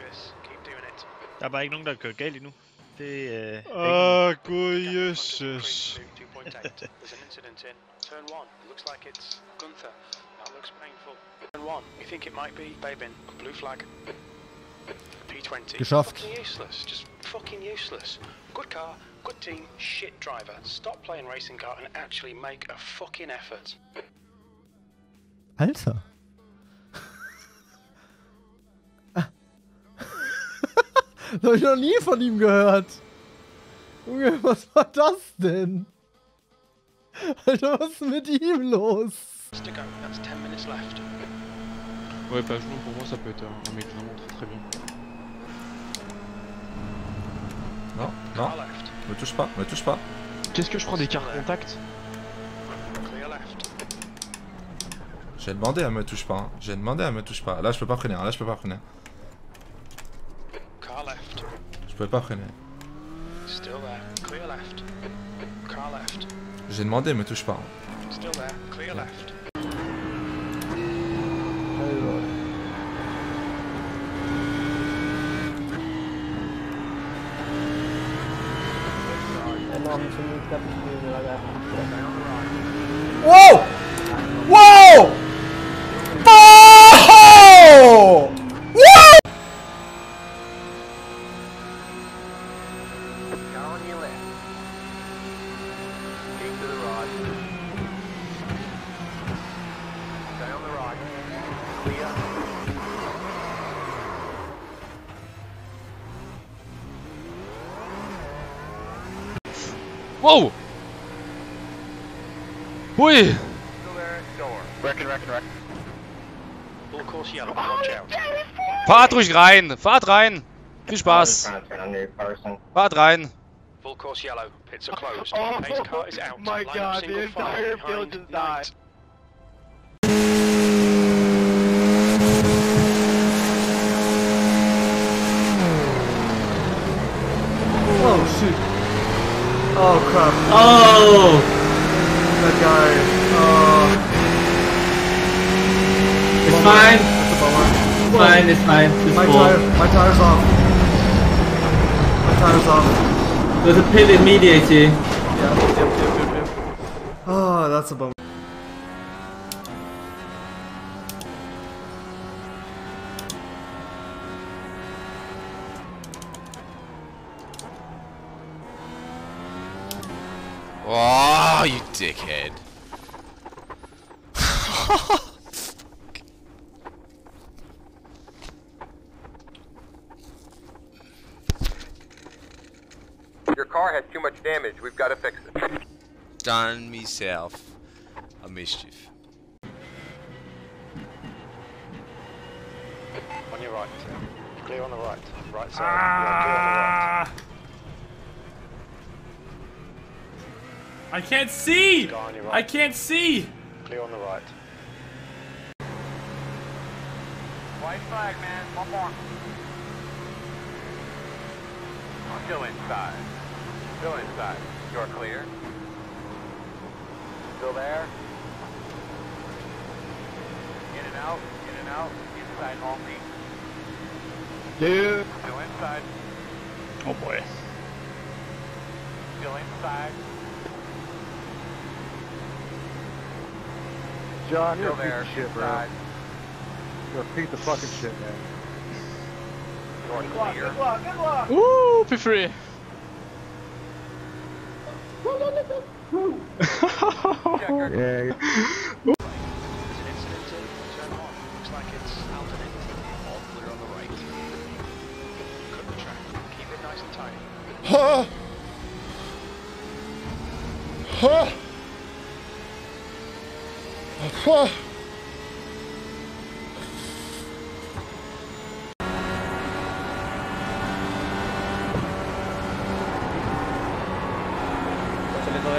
progress. Keep doing it. Der er bare ikke nogen, der kører galt endnu. Det gud jøsses. There's an incident in turn 1. Looks like it's Gunther. That looks painful. Turn 1. You think it might be Babin. Blue flag. P20. Geschafft. Fucking useless. Just fucking useless. Good car, good team, shit driver. Stop playing racing car and actually make a fucking effort. Alter. Das habe ich noch nie von ihm gehört. Junge, was war das denn? Alter, was ist mit ihm los? Ouais, pas genou pour moi, ça peut être un mec vraiment très bien. Non, non, me touche pas, me touche pas. Qu'est-ce que je prends des cartes contact? J'ai demandé à me touche pas, hein. J'ai demandé à me touche pas. Là, je peux pas freiner, là, je peux pas freiner. Je peux pas freiner. J'ai demandé, me touche pas. Wow! Wow! Wow! Hui! Fahrt ruhig rein! Fahrt rein! Viel Spaß! Fahrt rein! Full course yellow, pits are closed. Pace car is out. My god, the entire field is died. Oh shit. Oh crap. Oh! That guy. Oh. It's fine. That's a bummer. It's fine, it's fine. It's my tire's off. My tire's off. There's a pit immediately. Yeah, yep. Oh, that's a bummer. Oh, you dickhead. Your car had too much damage, we've got to fix it. Done myself a mischief. On your right, clear on the right, right side, ah! Clear on the right. I can't see! Right. I can't see! Clear on the right. White flag, man, one more. Still inside. Still inside. You're clear. Still there. In and out. In and out. Inside only. Dude. Still inside. Oh boy. Still inside. John, you're a piece of shit, bro. You're a piece of fucking shit, man. Good luck, good luck, good luck! Woo, P3! Yeah. There's an incident in turn 1. Looks like it's Aldenin. All clear on the right. Cut the track. Keep it nice and tight. Huh? Huh? Huh?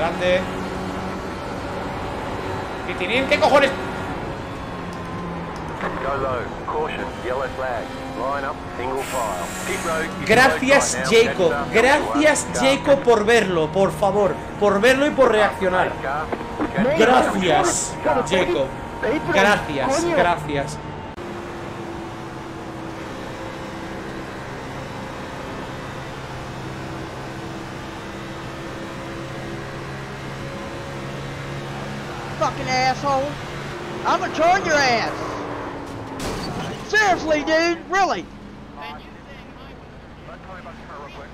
Grande. Titinín, ¿qué cojones? Gracias, Jacob. Gracias, Jacob, por verlo, por favor. Por verlo y por reaccionar. Gracias, Jacob. Gracias, gracias. fucking asshole. I'm gonna turn your ass. Seriously, dude, really. Let's tell you about the car real quick.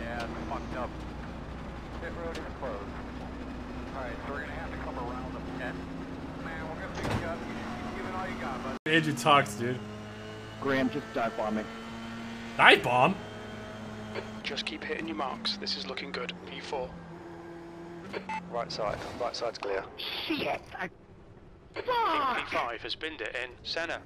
Yeah, it's fucked up. Pit road is closed. Alright, so we're gonna have to come around the pit. Man, we're gonna pick you up. You give it all you got, bud. Andrew talks, dude. Graham, just dive bomb me. Dive bomb? Just keep hitting your marks. This is looking good. P4. Right side. Right side's clear. Shit. I... P5 has binned it in. Senna.